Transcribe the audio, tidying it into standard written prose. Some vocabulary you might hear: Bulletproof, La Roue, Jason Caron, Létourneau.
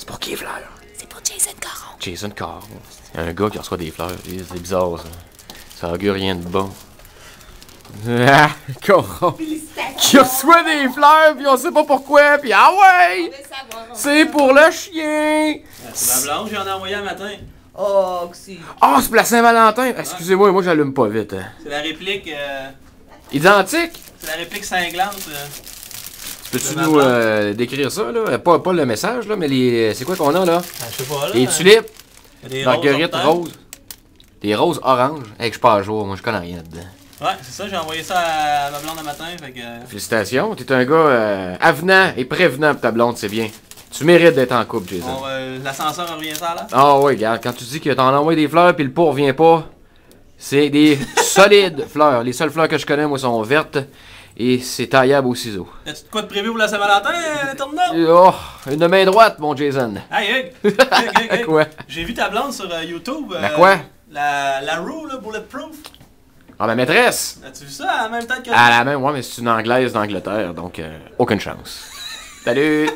C'est pour qui les fleurs? C'est pour Jason Caron. Jason Caron. Un gars qui reçoit des fleurs. C'est bizarre, ça. Ça augure rien de bon. Ah! Caron! Qui reçoit des fleurs, puis on sait pas pourquoi, puis ah ouais! C'est pour le chien! C'est ma blanche, j'en ai envoyé un matin. Oh, c'est... Ah, oh, c'est pour la Saint-Valentin! Excusez-moi, moi j'allume pas vite. Hein. C'est la réplique... Identique? C'est la réplique cinglante. Peux-tu nous décrire ça, là? Pas le message, là, mais les... C'est quoi qu'on a, là? Ah, je sais pas, là. Les tulipes. Des marguerites roses. Des roses oranges. Hé, que je suis pas à jour, moi je connais rien dedans. Ouais, c'est ça, j'ai envoyé ça à ma blonde un matin, fait que... Félicitations, t'es un gars avenant et prévenant pour ta blonde, c'est bien. Tu mérites d'être en couple, Jason. Bon, l'ascenseur revient ça, là? Ah oui, regarde, quand tu dis que t'en as envoyé des fleurs puis le pot revient pas, c'est des solides fleurs. Les seules fleurs que je connais, moi, sont vertes et c'est taillable au ciseau. As-tu de quoi de prévu pour la Saint-Valentin, Tourneau? Oh, une main droite, mon Jason. Hey, Hugues! Hey. Quoi? J'ai vu ta blonde sur YouTube. La quoi? La Roue, là, Bulletproof. Ah, ma maîtresse! As-tu vu ça à la même tête que toi? À la même, ouais, mais c'est une Anglaise d'Angleterre, donc aucune chance. Salut!